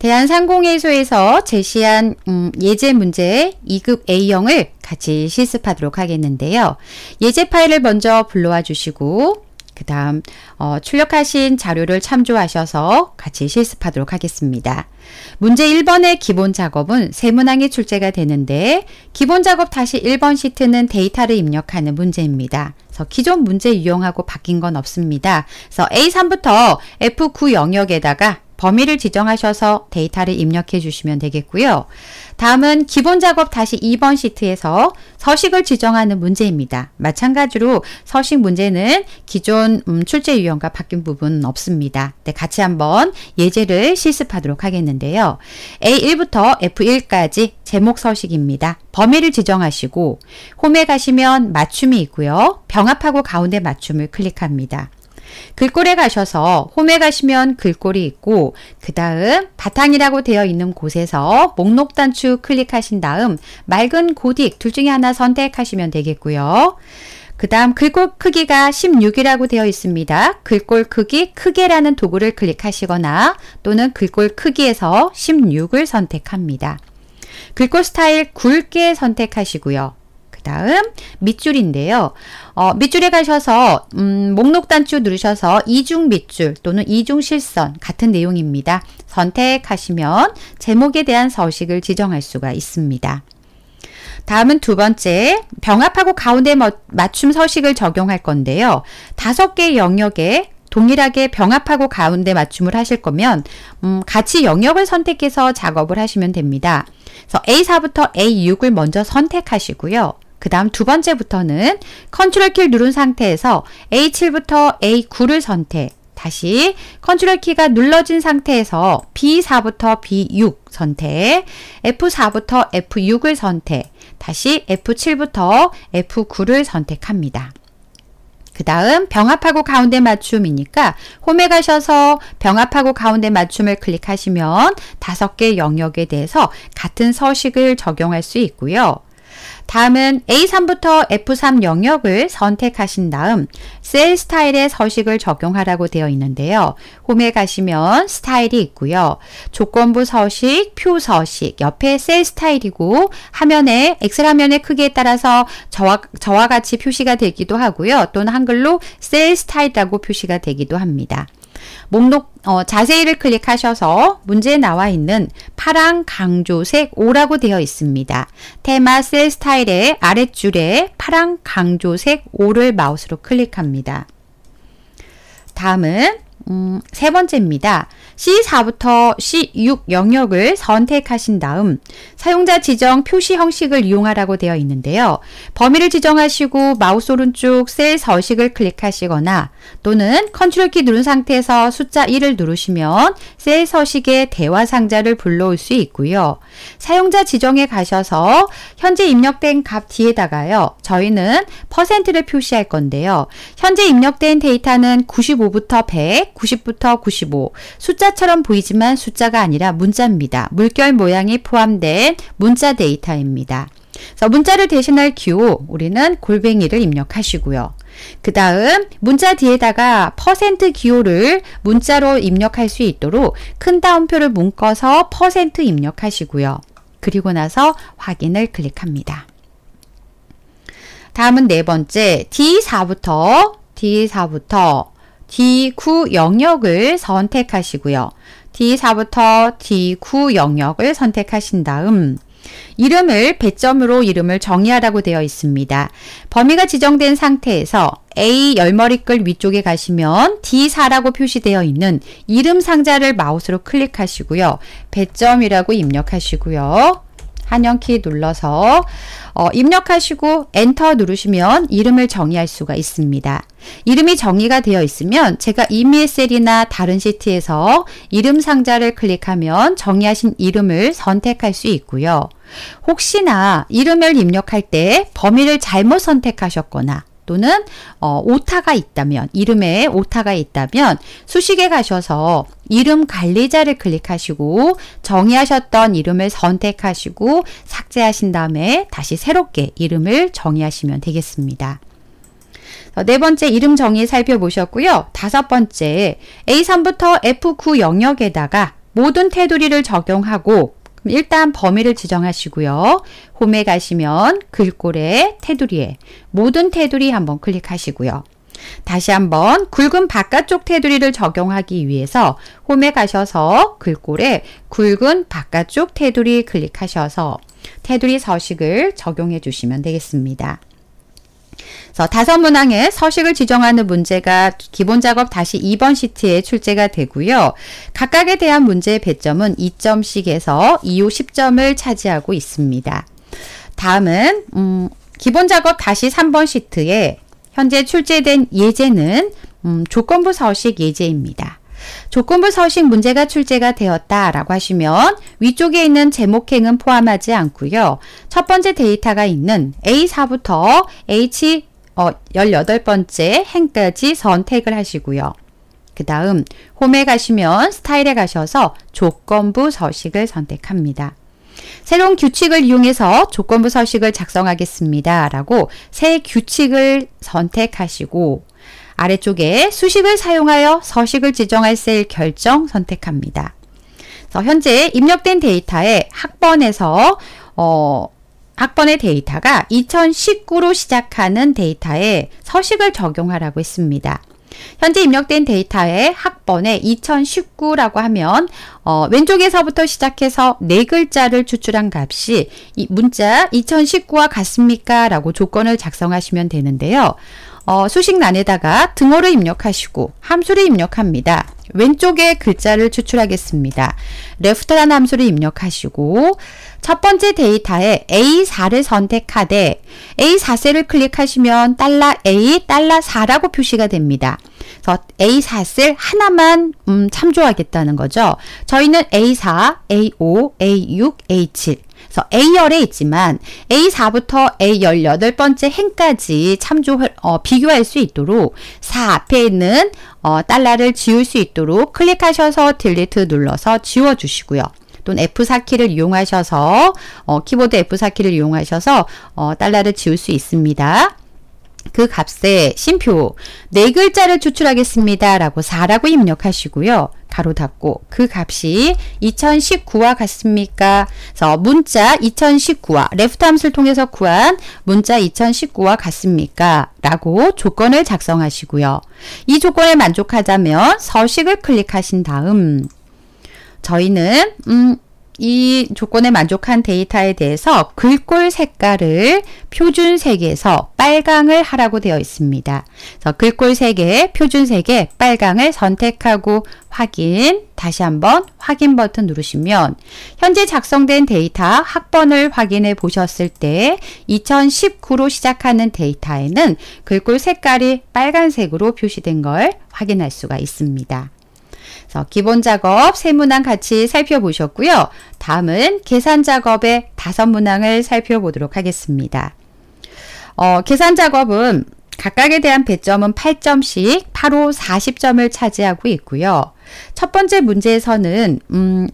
대한상공회의소에서 제시한 예제 문제 2급 A형을 같이 실습하도록 하겠는데요. 예제 파일을 먼저 불러와 주시고 그 다음 출력하신 자료를 참조하셔서 같이 실습하도록 하겠습니다. 문제 1번의 기본 작업은 세 문항이 출제가 되는데 기본 작업 다시 1번 시트는 데이터를 입력하는 문제입니다. 그래서 기존 문제 유형하고 바뀐 건 없습니다. 그래서 A3부터 F9 영역에다가 범위를 지정하셔서 데이터를 입력해 주시면 되겠고요. 다음은 기본 작업 다시 2번 시트에서 서식을 지정하는 문제입니다. 마찬가지로 서식 문제는 기존 출제 유형과 바뀐 부분은 없습니다. 네, 같이 한번 예제를 실습하도록 하겠는데요. A1부터 F1까지 제목 서식입니다. 범위를 지정하시고 홈에 가시면 맞춤이 있고요. 병합하고 가운데 맞춤을 클릭합니다. 글꼴에 가셔서 홈에 가시면 글꼴이 있고 그 다음 바탕이라고 되어 있는 곳에서 목록 단추 클릭하신 다음 맑은 고딕 둘 중에 하나 선택하시면 되겠고요. 그 다음 글꼴 크기가 16이라고 되어 있습니다. 글꼴 크기 크게라는 도구를 클릭하시거나 또는 글꼴 크기에서 16을 선택합니다. 글꼴 스타일 굵게 선택하시고요. 다음 밑줄인데요. 밑줄에 가셔서 목록 단추 누르셔서 이중 밑줄 또는 이중 실선 같은 내용입니다. 선택하시면 제목에 대한 서식을 지정할 수가 있습니다. 다음은 두 번째 병합하고 가운데 맞춤 서식을 적용할 건데요. 5개 영역에 동일하게 병합하고 가운데 맞춤을 하실 거면 같이 영역을 선택해서 작업을 하시면 됩니다. 그래서 A4부터 A6을 먼저 선택하시고요. 그 다음 두 번째부터는 컨트롤 키를 누른 상태에서 A7부터 A9를 선택, 다시 컨트롤 키가 눌러진 상태에서 B4부터 B6 선택, F4부터 F6을 선택, 다시 F7부터 F9를 선택합니다. 그 다음 병합하고 가운데 맞춤이니까 홈에 가셔서 병합하고 가운데 맞춤을 클릭하시면 5개 영역에 대해서 같은 서식을 적용할 수 있고요. 다음은 A3부터 F3 영역을 선택하신 다음 셀 스타일의 서식을 적용하라고 되어 있는데요. 홈에 가시면 스타일이 있고요. 조건부 서식, 표 서식, 옆에 셀 스타일이고 화면에 엑셀 화면의 크기에 따라서 저와 같이 표시가 되기도 하고요. 또는 한글로 셀 스타일이라고 표시가 되기도 합니다. 목록 자세히를 클릭하셔서 문제에 나와 있는 파랑 강조색 5라고 되어 있습니다. 테마 셀 스타일의 아랫줄에 파랑 강조색 5를 마우스로 클릭합니다. 다음은 세 번째입니다. C4부터 C6 영역을 선택하신 다음 사용자 지정 표시 형식을 이용하라고 되어 있는데요. 범위를 지정하시고 마우스 오른쪽 셀 서식을 클릭하시거나 또는 컨트롤 키 누른 상태에서 숫자 1을 누르시면 셀 서식의 대화 상자를 불러올 수 있고요. 사용자 지정에 가셔서 현재 입력된 값 뒤에다가요. 저희는 %를 표시할 건데요. 현재 입력된 데이터는 95부터 100 90부터 95, 숫자처럼 보이지만 숫자가 아니라 문자입니다. 물결 모양이 포함된 문자 데이터입니다. 그래서 문자를 대신할 기호, 우리는 골뱅이를 입력하시고요. 그 다음 문자 뒤에다가 %기호를 문자로 입력할 수 있도록 큰 따옴표를 묶어서 % 입력하시고요. 그리고 나서 확인을 클릭합니다. 다음은 네 번째, D4부터 D9 영역을 선택하시고요. D4부터 D9 영역을 선택하신 다음 이름을 배점으로 이름을 정의하라고 되어 있습니다. 범위가 지정된 상태에서 A 열머리글 위쪽에 가시면 D4라고 표시되어 있는 이름 상자를 마우스로 클릭하시고요. 배점이라고 입력하시고요. 한영키 눌러서 입력하시고 엔터 누르시면 이름을 정의할 수가 있습니다. 이름이 정의가 되어 있으면 제가 임의의 셀이나 다른 시트에서 이름 상자를 클릭하면 정의하신 이름을 선택할 수 있고요. 혹시나 이름을 입력할 때 범위를 잘못 선택하셨거나 또는 오타가 있다면, 이름에 오타가 있다면 수식에 가셔서 이름 관리자를 클릭하시고 정의하셨던 이름을 선택하시고 삭제하신 다음에 다시 새롭게 이름을 정의하시면 되겠습니다. 네 번째 이름 정의 살펴보셨고요. 다섯 번째 A3부터 F9 영역에다가 모든 테두리를 적용하고 일단 범위를 지정하시고요. 홈에 가시면 글꼴에 테두리에 모든 테두리 한번 클릭하시고요. 다시 한번 굵은 바깥쪽 테두리를 적용하기 위해서 홈에 가셔서 글꼴에 굵은 바깥쪽 테두리 클릭하셔서 테두리 서식을 적용해 주시면 되겠습니다. 그래서 다섯 문항의 서식을 지정하는 문제가 기본 작업 다시 2번 시트에 출제가 되고요. 각각에 대한 문제의 배점은 2점씩에서 2호 10점을 차지하고 있습니다. 다음은 기본 작업 다시 3번 시트에 현재 출제된 예제는 조건부 서식 예제입니다. 조건부 서식 문제가 출제가 되었다 라고 하시면 위쪽에 있는 제목행은 포함하지 않고요. 첫 번째 데이터가 있는 A4부터 H18번째 행까지 선택을 하시고요. 그 다음 홈에 가시면 스타일에 가셔서 조건부 서식을 선택합니다. 새로운 규칙을 이용해서 조건부 서식을 작성하겠습니다 라고 새 규칙을 선택하시고 아래쪽에 수식을 사용하여 서식을 지정할 셀 결정 선택합니다. 그래서 현재 입력된 데이터의 학번에서 학번의 데이터가 2019로 시작하는 데이터에 서식을 적용하라고 했습니다. 현재 입력된 데이터의 학번에 2019라고 하면 왼쪽에서부터 시작해서 네 글자를 추출한 값이 이 문자 2019와 같습니까? 라고 조건을 작성하시면 되는데요. 수식란에다가 등호를 입력하시고 함수를 입력합니다. 왼쪽에 글자를 추출하겠습니다. left라는 함수를 입력하시고 첫 번째 데이터에 A4를 선택하되 A4셀을 클릭하시면 $A, $4라고 표시가 됩니다. 그래서 A4셀 하나만 참조하겠다는 거죠. 저희는 A4, A5, A6, A7 그래서 A열에 있지만 A4부터 A18번째 행까지 비교할 수 있도록 4 앞에 있는 달러를 지울 수 있도록 클릭하셔서 딜리트 눌러서 지워주시고요. 또는 F4키를 이용하셔서 키보드 F4키를 이용하셔서 달러를 지울 수 있습니다. 그 값에 쉼표 네 글자를 추출하겠습니다 라고 4라고 입력하시고요. 가로 닫고 그 값이 2019와 같습니까? 그래서 문자 2019와 레프트 함수를 통해서 구한 문자 2019와 같습니까? 라고 조건을 작성하시고요. 이 조건에 만족하자면 서식을 클릭하신 다음 저희는 이 조건에 만족한 데이터에 대해서 글꼴 색깔을 표준색에서 빨강을 하라고 되어 있습니다. 그래서 글꼴 색의 표준색에 빨강을 선택하고 확인, 다시 한번 확인 버튼 누르시면 현재 작성된 데이터 학번을 확인해 보셨을 때 2019로 시작하는 데이터에는 글꼴 색깔이 빨간색으로 표시된 걸 확인할 수가 있습니다. 기본 작업 3문항 같이 살펴보셨고요. 다음은 계산 작업의 5문항을 살펴보도록 하겠습니다. 계산 작업은 각각에 대한 배점은 8점씩 8호 40점을 차지하고 있고요. 첫 번째 문제에서는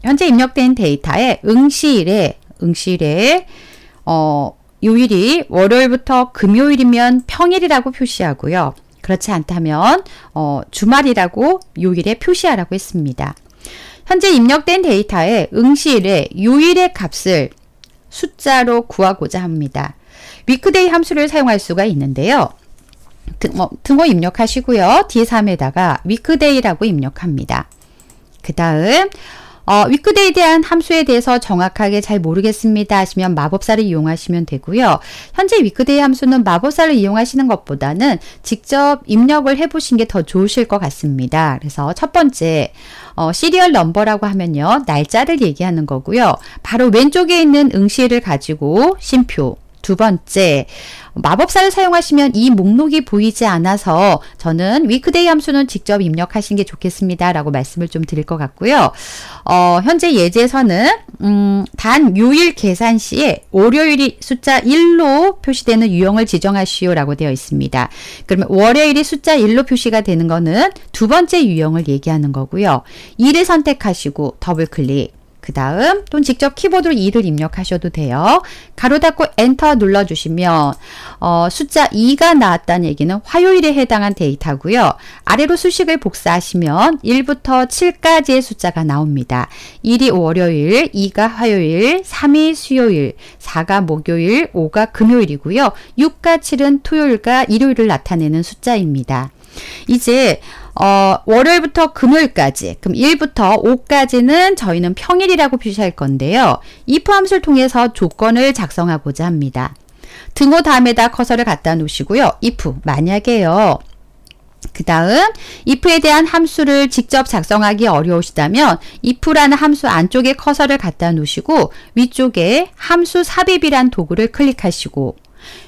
현재 입력된 데이터의 응시일에 요일이 월요일부터 금요일이면 평일이라고 표시하고요. 그렇지 않다면 주말이라고 요일에 표시하라고 했습니다. 현재 입력된 데이터의 응시일의 요일의 값을 숫자로 구하고자 합니다. 위크데이 함수를 사용할 수가 있는데요. 등호 입력하시고요. D3에다가 위크데이라고 입력합니다. 그 다음 위크데이에 대한 함수에 대해서 정확하게 잘 모르겠습니다 하시면 마법사를 이용하시면 되고요. 현재 위크데이 함수는 마법사를 이용하시는 것보다는 직접 입력을 해보신 게 더 좋으실 것 같습니다. 그래서 첫 번째 시리얼 넘버라고 하면요. 날짜를 얘기하는 거고요. 바로 왼쪽에 있는 응시를 가지고 쉼표 두 번째, 마법사를 사용하시면 이 목록이 보이지 않아서 저는 위크데이 함수는 직접 입력하신 게 좋겠습니다 라고 말씀을 좀 드릴 것 같고요. 현재 예제에서는 단 요일 계산 시에 월요일이 숫자 1로 표시되는 유형을 지정하시오 라고 되어 있습니다. 그러면 월요일이 숫자 1로 표시가 되는 거는 두 번째 유형을 얘기하는 거고요. 2를 선택하시고 더블클릭. 그 다음 또는 직접 키보드로 2를 입력하셔도 돼요. 가로 닫고 엔터 눌러주시면 숫자 2가 나왔다는 얘기는 화요일에 해당한 데이터고요. 아래로 수식을 복사하시면 1부터 7까지의 숫자가 나옵니다. 1이 월요일, 2가 화요일, 3이 수요일, 4가 목요일, 5가 금요일이고요. 6과 7은 토요일과 일요일을 나타내는 숫자입니다. 이제 월요일부터 금요일까지, 그럼 1부터 5까지는 저희는 평일이라고 표시할 건데요. if 함수를 통해서 조건을 작성하고자 합니다. 등호 다음에다 커서를 갖다 놓으시고요. if, 만약에요. 그 다음 if에 대한 함수를 직접 작성하기 어려우시다면 if라는 함수 안쪽에 커서를 갖다 놓으시고 위쪽에 함수 삽입이란 도구를 클릭하시고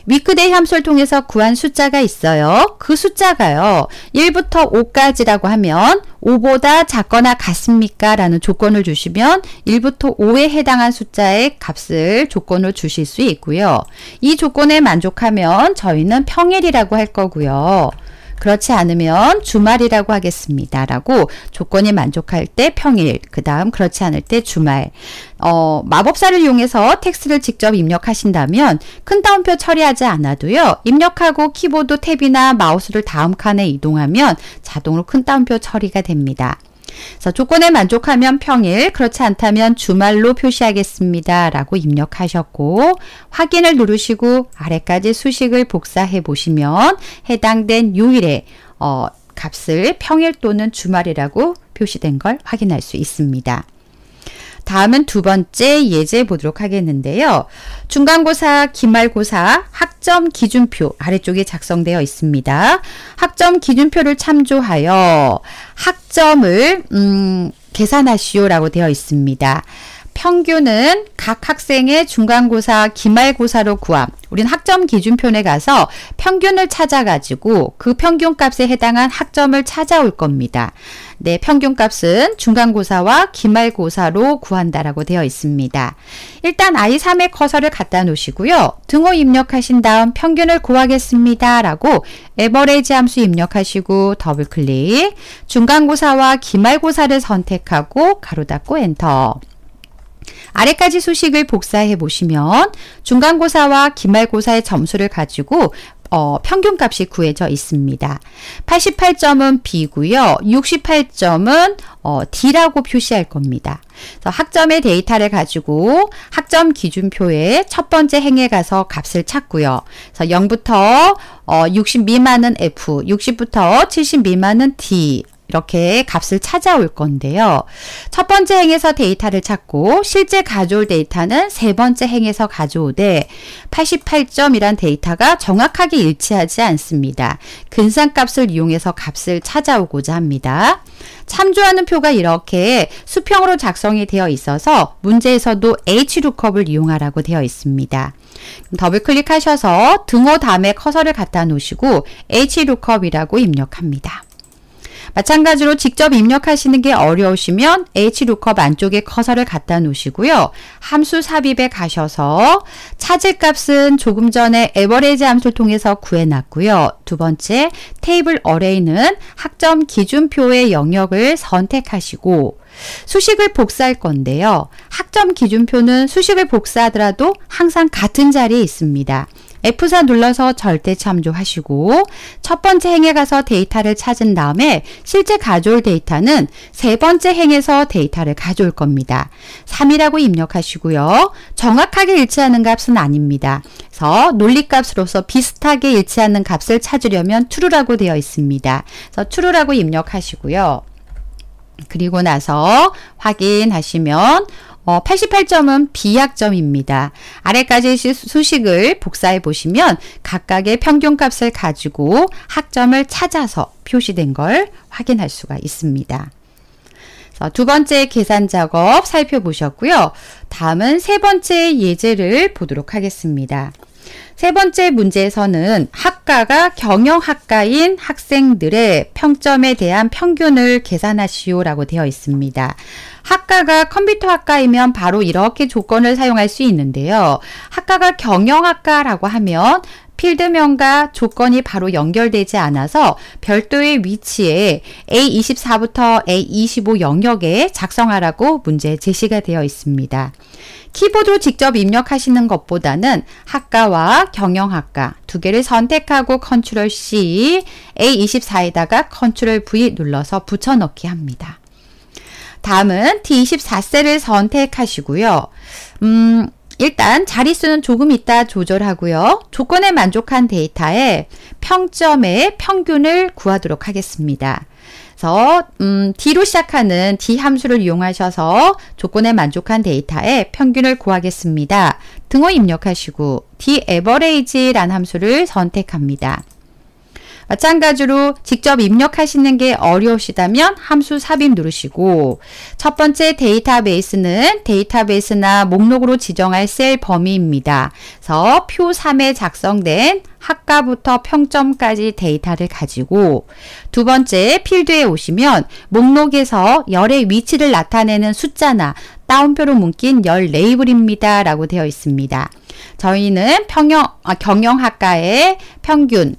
위크데이 함수를 통해서 구한 숫자가 있어요. 그 숫자가요. 1부터 5까지라고 하면 5보다 작거나 같습니까? 라는 조건을 주시면 1부터 5에 해당한 숫자의 값을 조건으로 주실 수 있고요. 이 조건에 만족하면 저희는 평일이라고 할 거고요. 그렇지 않으면 주말이라고 하겠습니다. 라고 조건이 만족할 때 평일, 그 다음 그렇지 않을 때 주말. 마법사를 이용해서 텍스트를 직접 입력하신다면 큰 따옴표 처리하지 않아도요. 입력하고 키보드 탭이나 마우스를 다음 칸에 이동하면 자동으로 큰 따옴표 처리가 됩니다. 그래서 조건에 만족하면 평일, 그렇지 않다면 주말로 표시하겠습니다. 라고 입력하셨고 확인을 누르시고 아래까지 수식을 복사해 보시면 해당된 요일의 값을 평일 또는 주말이라고 표시된 걸 확인할 수 있습니다. 다음은 두 번째 예제 보도록 하겠는데요. 중간고사, 기말고사, 학점 기준표 아래쪽에 작성되어 있습니다. 학점 기준표를 참조하여 학점을 계산하시오라고 되어 있습니다. 평균은 각 학생의 중간고사, 기말고사로 구함. 우린 학점 기준표에 가서 평균을 찾아가지고 그 평균값에 해당한 학점을 찾아올 겁니다. 네, 평균값은 중간고사와 기말고사로 구한다라고 되어 있습니다. 일단 I3에 커서를 갖다 놓으시고요. 등호 입력하신 다음 평균을 구하겠습니다. 라고 에버레이지 함수 입력하시고 더블클릭, 중간고사와 기말고사를 선택하고 가로 닫고 엔터. 아래까지 수식을 복사해 보시면 중간고사와 기말고사의 점수를 가지고 평균값이 구해져 있습니다. 88점은 B고요. 68점은 D라고 표시할 겁니다. 그래서 학점의 데이터를 가지고 학점 기준표의 첫 번째 행에 가서 값을 찾고요. 그래서 0부터 60 미만은 F, 60부터 70 미만은 D. 이렇게 값을 찾아올 건데요. 첫 번째 행에서 데이터를 찾고 실제 가져올 데이터는 세 번째 행에서 가져오되 88점이란 데이터가 정확하게 일치하지 않습니다. 근산값을 이용해서 값을 찾아오고자 합니다. 참조하는 표가 이렇게 수평으로 작성이 되어 있어서 문제에서도 H룩업을 이용하라고 되어 있습니다. 더블클릭하셔서 등호 다음에 커서를 갖다 놓으시고 H룩업이라고 입력합니다. 마찬가지로 직접 입력하시는 게 어려우시면 HLOOKUP 안쪽에 커서를 갖다 놓으시고요. 함수 삽입에 가셔서 찾을 값은 조금 전에 에버리지 함수를 통해서 구해놨고요. 두 번째, 테이블 어레이는 학점 기준표의 영역을 선택하시고 수식을 복사할 건데요. 학점 기준표는 수식을 복사하더라도 항상 같은 자리에 있습니다. F4 눌러서 절대 참조하시고 첫 번째 행에 가서 데이터를 찾은 다음에 실제 가져올 데이터는 세 번째 행에서 데이터를 가져올 겁니다. 3이라고 입력하시고요. 정확하게 일치하는 값은 아닙니다. 그래서 논리값으로서 비슷하게 일치하는 값을 찾으려면 true라고 되어 있습니다. 그래서 true라고 입력하시고요. 그리고 나서 확인하시면 88점은 B학점입니다. 아래까지 수식을 복사해 보시면 각각의 평균값을 가지고 학점을 찾아서 표시된 걸 확인할 수가 있습니다. 두 번째 계산 작업 살펴보셨고요. 다음은 세 번째 예제를 보도록 하겠습니다. 세 번째 문제에서는 학과가 경영학과인 학생들의 평점에 대한 평균을 계산하시오라고 되어 있습니다. 학과가 컴퓨터학과이면 바로 이렇게 조건을 사용할 수 있는데요. 학과가 경영학과라고 하면 필드명과 조건이 바로 연결되지 않아서 별도의 위치에 A24부터 A25 영역에 작성하라고 문제 제시가 되어 있습니다. 키보드로 직접 입력하시는 것보다는 학과와 경영학과 두 개를 선택하고 컨트롤 C, A24에다가 컨트롤 V 눌러서 붙여넣기 합니다. 다음은 D24셀을 선택하시고요. 일단 자릿수는 조금 이따 조절하고요. 조건에 만족한 데이터에 평점의 평균을 구하도록 하겠습니다. 그래서 D로 시작하는 D 함수를 이용하셔서 조건에 만족한 데이터에 평균을 구하겠습니다. 등호 입력하시고 D average라는 함수를 선택합니다. 마찬가지로 직접 입력하시는 게 어려우시다면 함수 삽입 누르시고 첫 번째 데이터베이스는 데이터베이스나 목록으로 지정할 셀 범위입니다. 그래서 표 3에 작성된 학과부터 평점까지 데이터를 가지고 두 번째 필드에 오시면 목록에서 열의 위치를 나타내는 숫자나 따옴표로 묶인 열 레이블입니다. 라고 되어 있습니다. 저희는 경영학과의 평균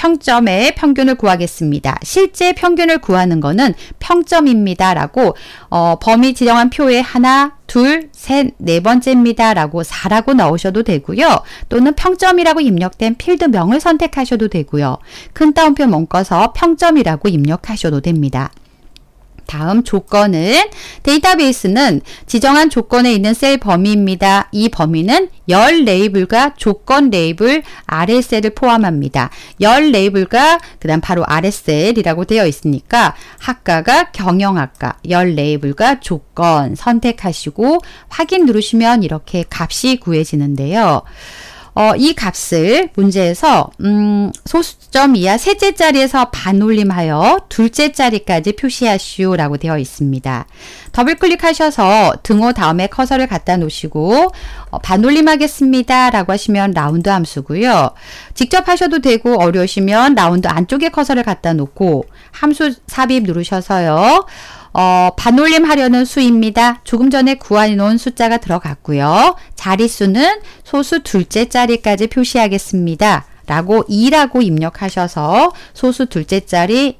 평점의 평균을 구하겠습니다. 실제 평균을 구하는 것은 평점입니다. 라고 범위 지정한 표에 하나, 둘, 셋, 네 번째입니다. 라고 4라고 넣으셔도 되고요. 또는 평점이라고 입력된 필드명을 선택하셔도 되고요. 큰 따옴표 묶어서 평점이라고 입력하셔도 됩니다. 다음 조건은 데이터베이스는 지정한 조건에 있는 셀 범위입니다. 이 범위는 열 레이블과 조건 레이블 아래 셀을 포함합니다. 열 레이블과 그다음 바로 아래 셀이라고 되어 있으니까 학과가 경영학과, 열 레이블과 조건 선택하시고 확인 누르시면 이렇게 값이 구해지는데요. 이 값을 문제에서 소수점 이하 셋째 자리에서 반올림하여 둘째 자리까지 표시하시오 라고 되어 있습니다. 더블클릭하셔서 등호 다음에 커서를 갖다 놓으시고 반올림하겠습니다 라고 하시면 라운드 함수고요. 직접 하셔도 되고 어려우시면 라운드 안쪽에 커서를 갖다 놓고 함수 삽입 누르셔서요. 반올림하려는 수입니다. 조금 전에 구해놓은 숫자가 들어갔고요. 자릿수는 소수 둘째 자리까지 표시하겠습니다. 라고 2라고 입력하셔서 소수 둘째 자리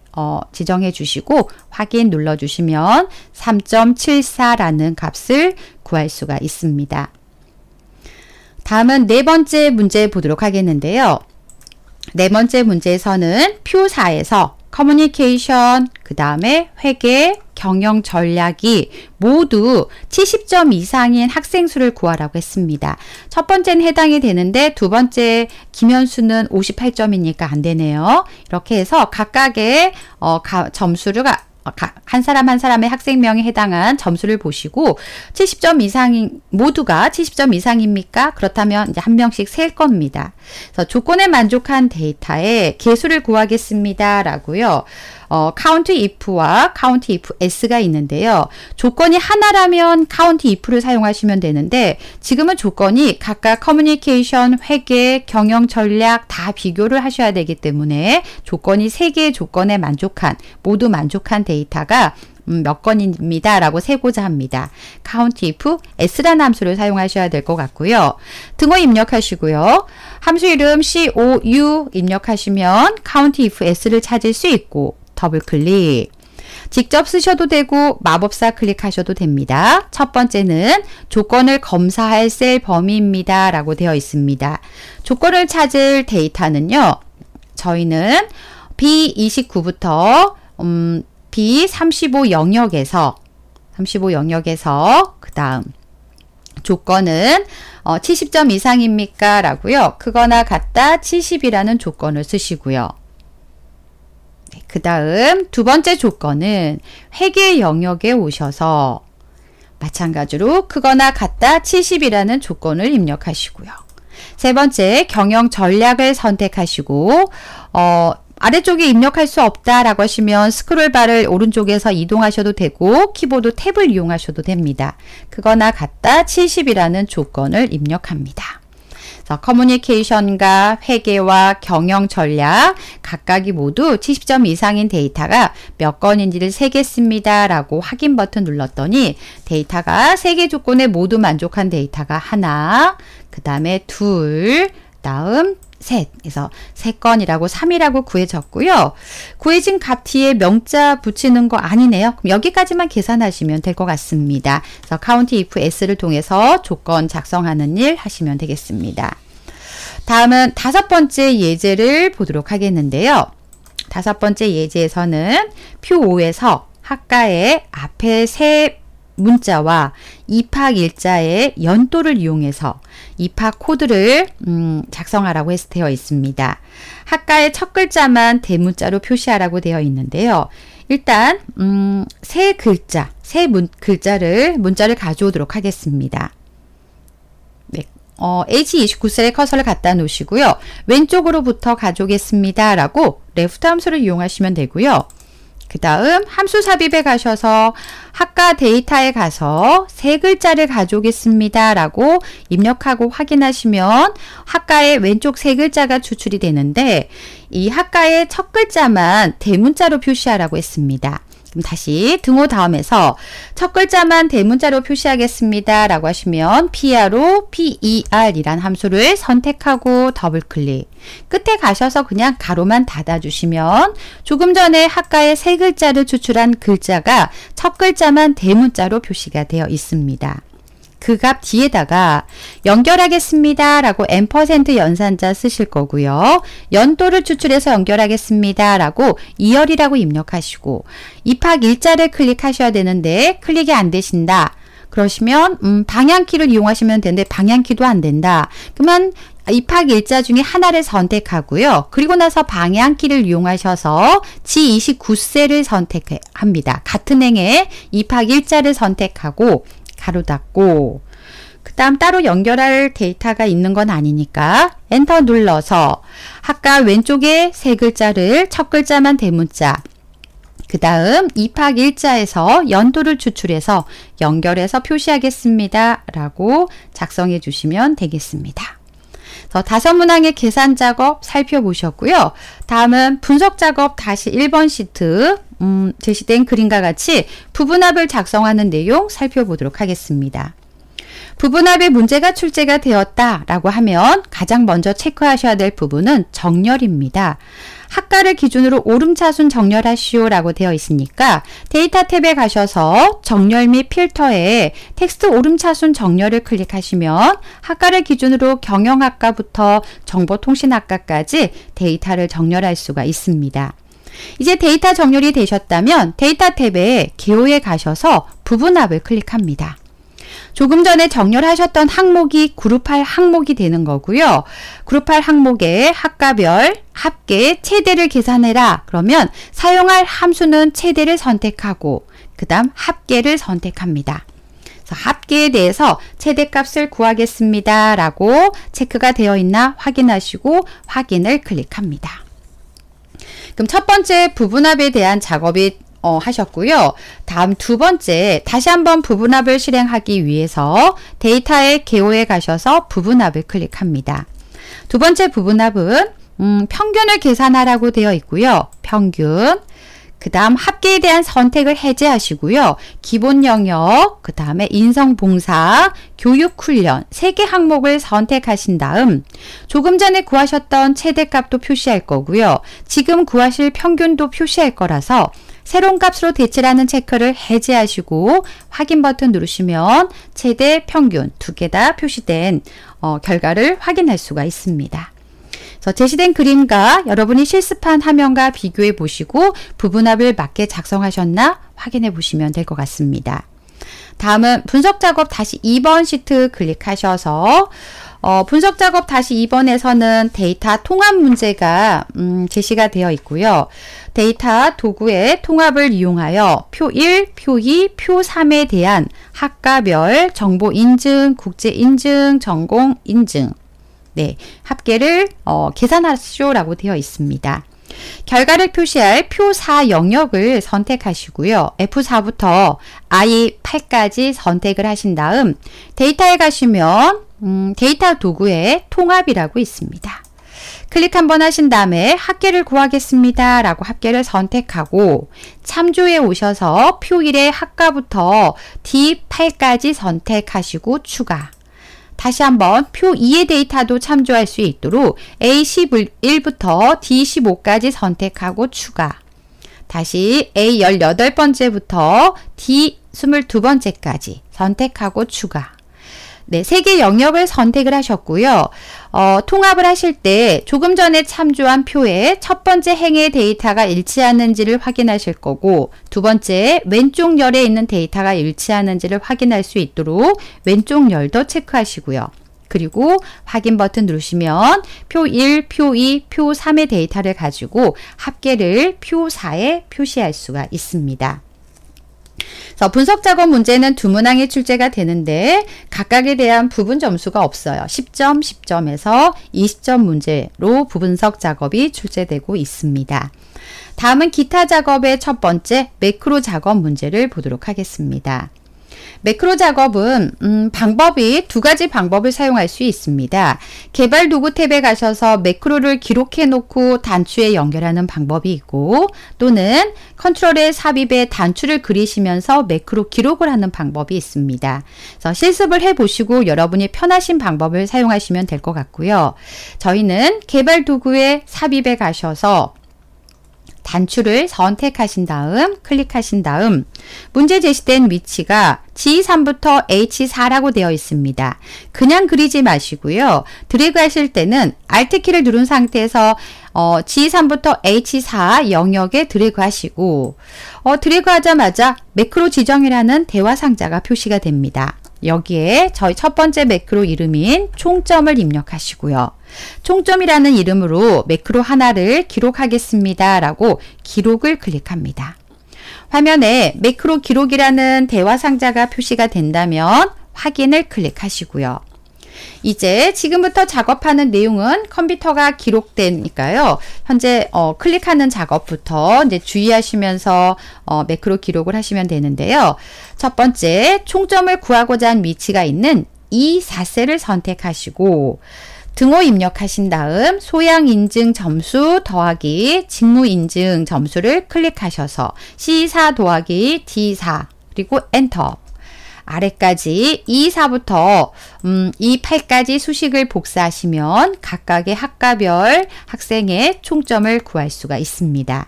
지정해 주시고 확인 눌러주시면 3.74라는 값을 구할 수가 있습니다. 다음은 네 번째 문제 보도록 하겠는데요. 네 번째 문제에서는 표 4에서 커뮤니케이션, 그 다음에 회계, 경영 전략이 모두 70점 이상인 학생 수를 구하라고 했습니다. 첫 번째는 해당이 되는데 두 번째 기면수는 58점이니까 안 되네요. 이렇게 해서 각각의 점수를 한 사람 한 사람의 학생명에 해당한 점수를 보시고 70점 이상인 모두가 70점 이상입니까? 그렇다면 이제 한 명씩 셀 겁니다. 그래서 조건에 만족한 데이터에 개수를 구하겠습니다. 라고요. count if와 count if s가 있는데요. 조건이 하나라면 count if를 사용하시면 되는데 지금은 조건이 각각 커뮤니케이션, 회계, 경영 전략 다 비교를 하셔야 되기 때문에 조건이 3개의 조건에 만족한 모두 만족한 데이터가 몇 건입니다. 라고 세고자 합니다. count if s라는 함수를 사용하셔야 될 것 같고요. 등호 입력하시고요. 함수 이름 COU 입력하시면 count if s를 찾을 수 있고 더블클릭. 직접 쓰셔도 되고 마법사 클릭하셔도 됩니다. 첫 번째는 조건을 검사할 셀 범위입니다. 라고 되어 있습니다. 조건을 찾을 데이터는요. 저희는 B29부터 B35 영역에서 그 다음 조건은 70점 이상입니까? 라고요. 크거나 같다 70이라는 조건을 쓰시고요. 그 다음 두 번째 조건은 회계 영역에 오셔서 마찬가지로 크거나 같다 70이라는 조건을 입력하시고요. 세 번째 경영 전략을 선택하시고 아래쪽에 입력할 수 없다라고 하시면 스크롤바를 오른쪽에서 이동하셔도 되고 키보드 탭을 이용하셔도 됩니다. 크거나 같다 70이라는 조건을 입력합니다. 커뮤니케이션과 회계와 경영 전략 각각이 모두 70점 이상인 데이터가 몇 건인지를 세겠습니다. 라고 확인 버튼 눌렀더니 데이터가 3개 조건에 모두 만족한 데이터가 하나, 그 다음에 둘, 다음 셋. 그래서 세 건이라고 3이라고 구해졌고요. 구해진 값 뒤에 명자 붙이는 거 아니네요. 그럼 여기까지만 계산하시면 될 것 같습니다. 그래서 county if s를 통해서 조건 작성하는 일 하시면 되겠습니다. 다음은 다섯 번째 예제를 보도록 하겠는데요. 다섯 번째 예제에서는 표 5에서 학과의 앞에 세 문자와 입학 일자의 연도를 이용해서 입학 코드를 작성하라고 되어 있습니다. 학과의 첫 글자만 대문자로 표시하라고 되어 있는데요. 일단 세 글자, 문자를 가져오도록 하겠습니다. 네. H29셀에 커서를 갖다 놓으시고요. 왼쪽으로부터 가져오겠습니다. 라고 레프트 함수를 이용하시면 되고요. 그 다음 함수 삽입에 가셔서 학과 데이터에 가서 세 글자를 가져오겠습니다. 라고 입력하고 확인하시면 학과의 왼쪽 세 글자가 추출이 되는데 이 학과의 첫 글자만 대문자로 표시하라고 했습니다. 그럼 다시 등호 다음에서 첫 글자만 대문자로 표시하겠습니다. 라고 하시면 PR로 PER이란 함수를 선택하고 더블클릭. 끝에 가셔서 그냥 가로만 닫아주시면 조금 전에 학과의 세 글자를 추출한 글자가 첫 글자만 대문자로 표시가 되어 있습니다. 그 값 뒤에다가 연결하겠습니다 라고 n% 연산자 쓰실 거고요. 연도를 추출해서 연결하겠습니다 라고 2열이라고 입력하시고 입학 일자를 클릭하셔야 되는데 클릭이 안 되신다. 그러시면 방향키를 이용하시면 되는데 방향키도 안 된다. 그러면 입학 일자 중에 하나를 선택하고요. 그리고 나서 방향키를 이용하셔서 G29셀을 선택합니다. 같은 행에 입학 일자를 선택하고 가로 닫고 그 다음 따로 연결할 데이터가 있는 건 아니니까 엔터 눌러서 학과 왼쪽에 세 글자를 첫 글자만 대문자 그 다음 입학 일자에서 연도를 추출해서 연결해서 표시하겠습니다 라고 작성해 주시면 되겠습니다. 그래서 다섯 문항의 계산 작업 살펴보셨고요. 다음은 분석 작업 다시 1번 시트 제시된 그림과 같이 부분합을 작성하는 내용 살펴보도록 하겠습니다. 부분합에 문제가 출제가 되었다 라고 하면 가장 먼저 체크하셔야 될 부분은 정렬입니다. 학과를 기준으로 오름차순 정렬하시오 라고 되어 있으니까 데이터 탭에 가셔서 정렬 및 필터에 텍스트 오름차순 정렬을 클릭하시면 학과를 기준으로 경영학과부터 정보통신학과까지 데이터를 정렬할 수가 있습니다. 이제 데이터 정렬이 되셨다면 데이터 탭에 개요에 가셔서 부분합을 클릭합니다. 조금 전에 정렬하셨던 항목이 그룹 R 항목이 되는 거고요. 그룹 R 항목에 학과별 합계 최대를 계산해라. 그러면 사용할 함수는 최대를 선택하고 그 다음 합계를 선택합니다. 그래서 합계에 대해서 최대값을 구하겠습니다. 라고 체크가 되어 있나 확인하시고 확인을 클릭합니다. 그럼 첫 번째 부분합에 대한 작업이 하셨고요. 다음 두 번째 다시 한번 부분합을 실행하기 위해서 데이터의 개요에 가셔서 부분합을 클릭합니다. 두 번째 부분합은 평균을 계산하라고 되어 있고요. 평균 그 다음 합계에 대한 선택을 해제하시고요. 기본 영역 그 다음에 인성봉사 교육훈련 3개 항목을 선택하신 다음 조금 전에 구하셨던 최대값도 표시할 거고요. 지금 구하실 평균도 표시할 거라서 새로운 값으로 대체라는 체크를 해제하시고 확인 버튼 누르시면 최대 평균 2개 다 표시된 결과를 확인할 수가 있습니다. 그래서 제시된 그림과 여러분이 실습한 화면과 비교해 보시고 부분합을 맞게 작성하셨나 확인해 보시면 될 것 같습니다. 다음은 분석 작업 다시 2번 시트 클릭하셔서 분석 작업 다시 2번에서는 데이터 통합 문제가 제시가 되어 있고요. 데이터 도구의 통합을 이용하여 표 1, 표 2, 표 3에 대한 학과별 정보 인증, 국제 인증, 전공 인증 네, 합계를 계산하시오라고 되어 있습니다. 결과를 표시할 표 4 영역을 선택하시고요. F4부터 I8까지 선택을 하신 다음 데이터에 가시면 데이터 도구에 통합이라고 있습니다. 클릭 한번 하신 다음에 합계를 구하겠습니다. 라고 합계를 선택하고 참조에 오셔서 표 1의 학과부터 D8까지 선택하시고 추가 다시 한번 표 2의 데이터도 참조할 수 있도록 A11부터 D15까지 선택하고 추가. 다시 A18번째부터 D22번째까지 선택하고 추가. 네, 3개 영역을 선택을 하셨고요. 통합을 하실 때 조금 전에 참조한 표에 첫 번째 행의 데이터가 일치하는지를 확인하실 거고, 두 번째 왼쪽 열에 있는 데이터가 일치하는지를 확인할 수 있도록 왼쪽 열도 체크하시고요. 그리고 확인 버튼 누르시면 표 1, 표 2, 표 3의 데이터를 가지고 합계를 표 4에 표시할 수가 있습니다. 그래서 분석 작업 문제는 두 문항의 출제가 되는데 각각에 대한 부분 점수가 없어요. 10점, 10점에서 20점 문제로 부분석 작업이 출제되고 있습니다. 다음은 기타 작업의 첫 번째 매크로 작업 문제를 보도록 하겠습니다. 매크로 작업은 두 가지 방법을 사용할 수 있습니다. 개발 도구 탭에 가셔서 매크로를 기록해 놓고 단추에 연결하는 방법이 있고, 또는 컨트롤의 삽입에 단추를 그리시면서 매크로 기록을 하는 방법이 있습니다. 그래서 실습을 해보시고 여러분이 편하신 방법을 사용하시면 될 것 같고요. 저희는 개발 도구의 삽입에 가셔서 단추를 선택하신 다음 클릭하신 다음 문제 제시된 위치가 G3부터 H4라고 되어 있습니다. 그냥 그리지 마시고요. 드래그 하실 때는 Alt키를 누른 상태에서 G3부터 H4 영역에 드래그 하시고 드래그 하자마자 매크로 지정이라는 대화 상자가 표시가 됩니다. 여기에 저희 첫 번째 매크로 이름인 총점을 입력하시고요. 총점이라는 이름으로 매크로 하나를 기록하겠습니다. 라고 기록을 클릭합니다. 화면에 매크로 기록이라는 대화 상자가 표시가 된다면 확인을 클릭하시고요. 이제 지금부터 작업하는 내용은 컴퓨터가 기록되니까요. 현재 클릭하는 작업부터 이제 주의하시면서 매크로 기록을 하시면 되는데요. 첫 번째, 총점을 구하고자 한 위치가 있는 E4셀을 선택하시고 등호 입력하신 다음 소양 인증 점수 더하기 직무 인증 점수를 클릭하셔서 C4 더하기 D4 그리고 엔터. 아래까지 E4부터 E8까지 수식을 복사하시면 각각의 학과별 학생의 총점을 구할 수가 있습니다.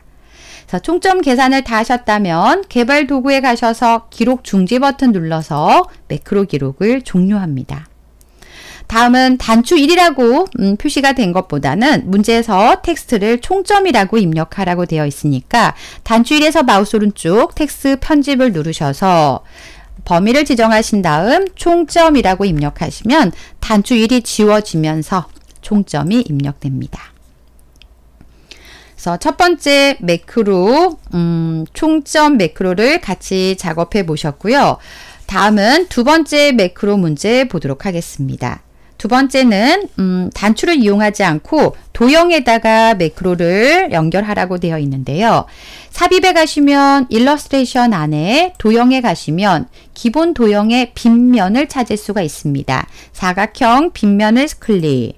그래서 총점 계산을 다 하셨다면 개발 도구에 가셔서 기록 중지 버튼 눌러서 매크로 기록을 종료합니다. 다음은 단추 1이라고 표시가 된 것보다는 문제에서 텍스트를 총점이라고 입력하라고 되어 있으니까 단추 1에서 마우스 오른쪽 텍스트 편집을 누르셔서 범위를 지정하신 다음 총점이라고 입력하시면 단추 1이 지워지면서 총점이 입력됩니다. 그래서 첫 번째 매크로, 총점 매크로를 같이 작업해 보셨고요. 다음은 두 번째 매크로 문제 보도록 하겠습니다. 두 번째는 단추를 이용하지 않고 도형에다가 매크로를 연결하라고 되어 있는데요. 삽입에 가시면 일러스트레이션 안에 도형에 가시면 기본 도형의 빗면을 찾을 수가 있습니다. 사각형 빗면을 클릭.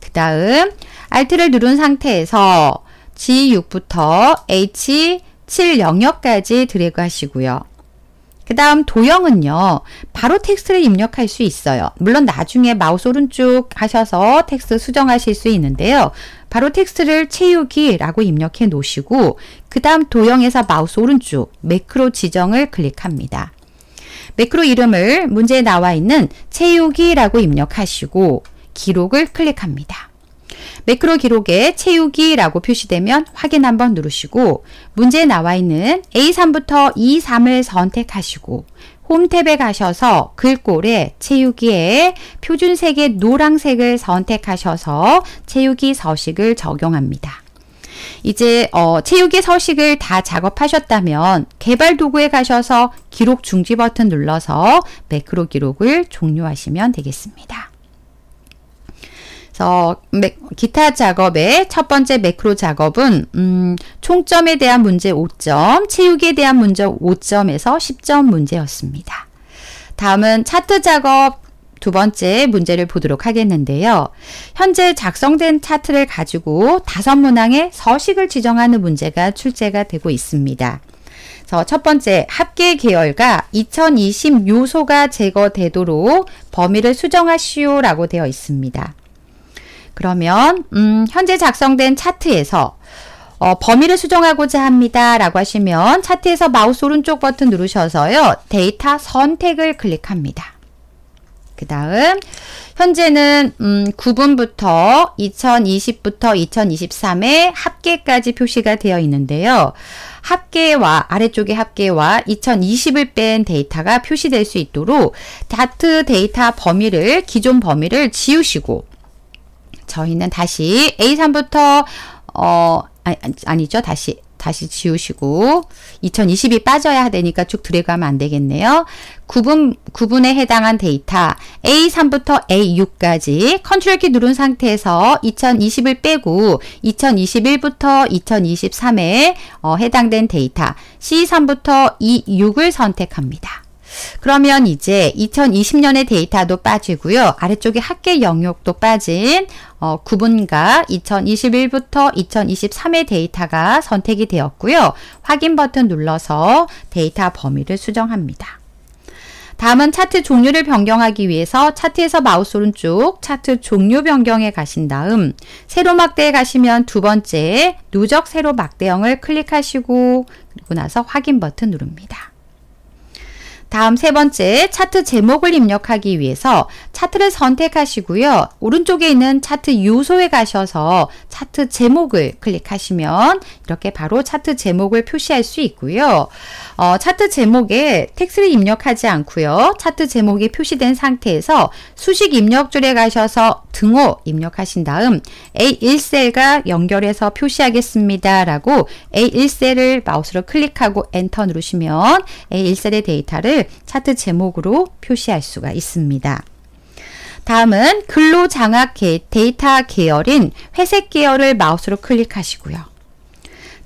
그 다음 Alt를 누른 상태에서 G6부터 H7 영역까지 드래그 하시고요. 그 다음 도형은요. 바로 텍스트를 입력할 수 있어요. 물론 나중에 마우스 오른쪽 하셔서 텍스트 수정하실 수 있는데요. 바로 텍스트를 채우기라고 입력해 놓으시고 그 다음 도형에서 마우스 오른쪽 매크로 지정을 클릭합니다. 매크로 이름을 문제에 나와 있는 채우기라고 입력하시고 기록을 클릭합니다. 매크로 기록에 채우기라고 표시되면 확인 한번 누르시고 문제에 나와 있는 A3부터 E3을 선택하시고 홈 탭에 가셔서 글꼴에 채우기에 표준색의 노란색을 선택하셔서 채우기 서식을 적용합니다. 이제 채우기 서식을 다 작업하셨다면 개발 도구에 가셔서 기록 중지 버튼 눌러서 매크로 기록을 종료하시면 되겠습니다. 기타 작업의 첫 번째 매크로 작업은 총점에 대한 문제 5점, 채우기에 대한 문제 5점에서 10점 문제였습니다. 다음은 차트 작업 두 번째 문제를 보도록 하겠는데요. 현재 작성된 차트를 가지고 5 문항의 서식을 지정하는 문제가 출제가 되고 있습니다. 그래서 첫 번째, 합계 계열과 2020 요소가 제거되도록 범위를 수정하시오 라고 되어 있습니다. 그러면 현재 작성된 차트에서 범위를 수정하고자 합니다 라고 하시면 차트에서 마우스 오른쪽 버튼 누르셔서요, 데이터 선택을 클릭합니다. 그 다음 현재는 구분부터 2020부터 2023의 합계까지 표시가 되어 있는데요. 합계와 아래쪽의 합계와 2020을 뺀 데이터가 표시될 수 있도록 차트 데이터 범위를, 기존 범위를 지우시고, 저희는 다시 A3부터 다시 지우시고 2020이 빠져야 되니까 쭉 드래그하면 안 되겠네요. 구분에 해당한 데이터 A3부터 A6까지 컨트롤 키 누른 상태에서 2020을 빼고 2021부터 2023에 해당된 데이터 C3부터 E6을 선택합니다. 그러면 이제 2020년의 데이터도 빠지고요. 아래쪽에 합계 영역도 빠진 구분과 2021부터 2023의 데이터가 선택이 되었고요. 확인 버튼 눌러서 데이터 범위를 수정합니다. 다음은 차트 종류를 변경하기 위해서 차트에서 마우스 오른쪽 차트 종류 변경에 가신 다음 세로 막대에 가시면 두 번째 누적 세로 막대형을 클릭하시고, 그리고 나서 확인 버튼 누릅니다. 다음 세 번째, 차트 제목을 입력하기 위해서 차트를 선택하시고요. 오른쪽에 있는 차트 요소에 가셔서 차트 제목을 클릭하시면 이렇게 바로 차트 제목을 표시할 수 있고요. 차트 제목에 텍스트를 입력하지 않고요. 차트 제목이 표시된 상태에서 수식 입력줄에 가셔서 등호 입력하신 다음 A1셀과 연결해서 표시하겠습니다 라고 A1셀을 마우스로 클릭하고 엔터 누르시면 A1셀의 데이터를 차트 제목으로 표시할 수가 있습니다. 다음은 근로장학 데이터 계열인 회색 계열을 마우스로 클릭하시고요.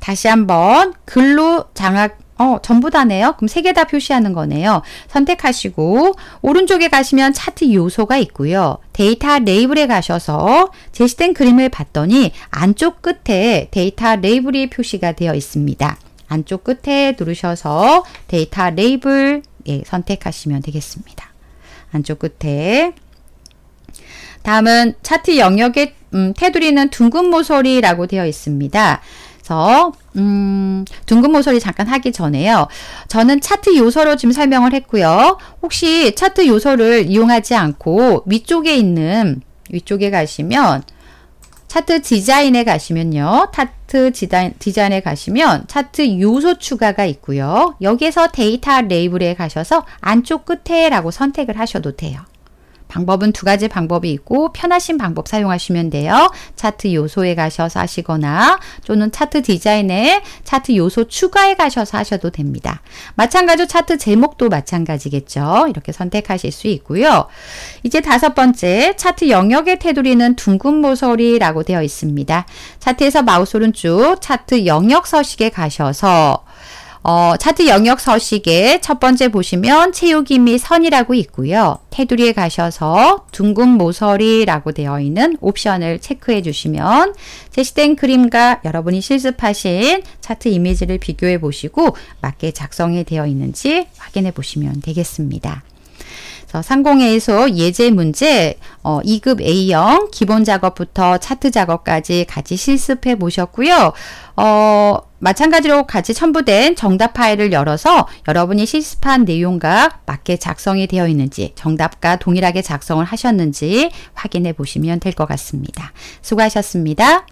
다시 한번 근로장학 전부 다네요. 그럼 세 개 다 표시하는 거네요. 선택하시고 오른쪽에 가시면 차트 요소가 있고요. 데이터 레이블에 가셔서 제시된 그림을 봤더니 안쪽 끝에 데이터 레이블이 표시가 되어 있습니다. 안쪽 끝에 누르셔서 데이터 레이블 선택하시면 되겠습니다. 안쪽 끝에. 다음은 차트 영역의 테두리는 둥근 모서리라고 되어 있습니다. 그래서 둥근 모서리 잠깐 하기 전에요. 저는 차트 요소로 지금 설명을 했고요. 혹시 차트 요소를 이용하지 않고 위쪽에 가시면 차트 디자인에 가시면요. 차트 디자인에 가시면 차트 요소 추가가 있고요. 여기에서 데이터 레이블에 가셔서 안쪽 끝에 라고 선택을 하셔도 돼요. 방법은 두 가지 방법이 있고 편하신 방법 사용하시면 돼요. 차트 요소에 가셔서 하시거나 또는 차트 디자인에 차트 요소 추가에 가셔서 하셔도 됩니다. 마찬가지로 차트 제목도 마찬가지겠죠. 이렇게 선택하실 수 있고요. 이제 다섯 번째, 차트 영역의 테두리는 둥근 모서리라고 되어 있습니다. 차트에서 마우스 오른쪽 차트 영역 서식에 가셔서 차트 영역 서식에 첫 번째 보시면 채우기 및 선이라고 있고요. 테두리에 가셔서 둥근 모서리라고 되어 있는 옵션을 체크해 주시면 제시된 그림과 여러분이 실습하신 차트 이미지를 비교해 보시고 맞게 작성이 되어 있는지 확인해 보시면 되겠습니다. 30A소 예제 문제 2급 A형 기본 작업부터 차트 작업까지 같이 실습해 보셨고요. 마찬가지로 같이 첨부된 정답 파일을 열어서 여러분이 실습한 내용과 맞게 작성이 되어 있는지, 정답과 동일하게 작성을 하셨는지 확인해 보시면 될 것 같습니다. 수고하셨습니다.